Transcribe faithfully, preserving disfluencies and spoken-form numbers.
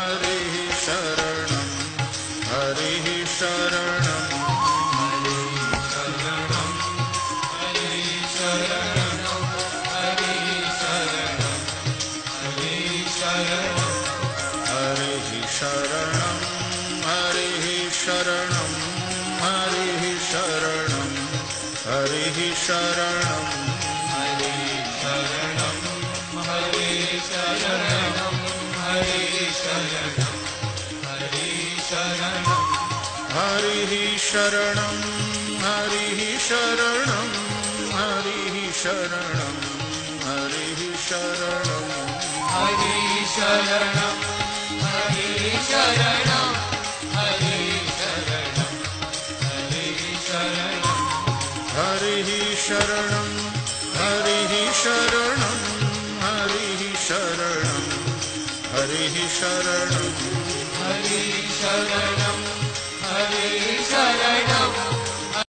Hari Sharanam, Hari Sharanam, Hari Sharanam, Hari Sharanam, Hari Sharanam, Hari Sharanam, Hari Sharanam, Hari Sharanam, Hari Sharanam, Hari Sharanam. Hari Sharanam, Hari Sharanam, Hari Sharanam, Hari Sharanam, Hari Sharanam, Hari Sharanam, Hari Sharanam, Hari Sharanam, Hari Sharanam, Hari Sharanam, Hari Sharanam, Hari Sharanam, Hari Sharanam. Hari